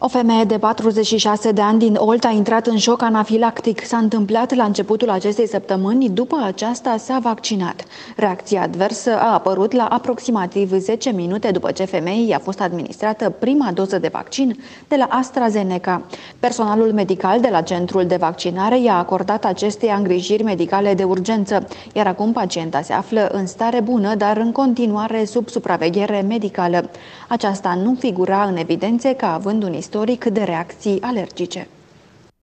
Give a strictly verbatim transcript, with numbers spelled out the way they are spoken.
O femeie de patruzeci și șase de ani din Olt a intrat în șoc anafilactic. S-a întâmplat la începutul acestei săptămâni, după aceasta s-a vaccinat. Reacția adversă a apărut la aproximativ zece minute după ce femeii i-a fost administrată prima doză de vaccin de la AstraZeneca. Personalul medical de la centrul de vaccinare i-a acordat acestei îngrijiri medicale de urgență, iar acum pacienta se află în stare bună, dar în continuare sub supraveghere medicală. Aceasta nu figura în evidențe ca având un istoric de reacții alergice.